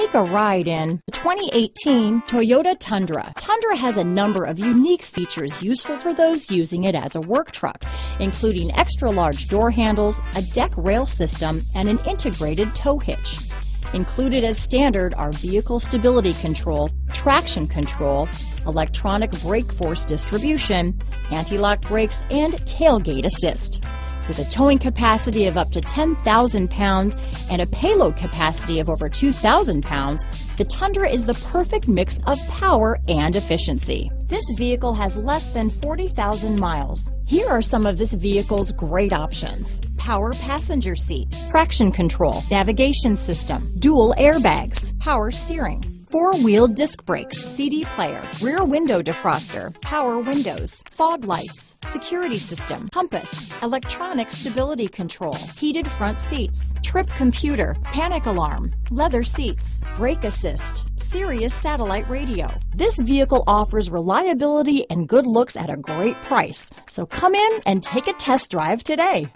Take a ride in the 2018 Toyota Tundra. Tundra has a number of unique features useful for those using it as a work truck, including extra-large door handles, a deck rail system, and an integrated tow hitch. Included as standard are vehicle stability control, traction control, electronic brake force distribution, anti-lock brakes, and tailgate assist. With a towing capacity of up to 10,000 pounds and a payload capacity of over 2,000 pounds, the Tundra is the perfect mix of power and efficiency. This vehicle has less than 40,000 miles. Here are some of this vehicle's great options: power passenger seat, traction control, navigation system, dual airbags, power steering, four-wheel disc brakes, CD player, rear window defroster, power windows, fog lights, security system, compass, electronic stability control, heated front seats, trip computer, panic alarm, leather seats, brake assist, Sirius Satellite Radio. This vehicle offers reliability and good looks at a great price. So come in and take a test drive today.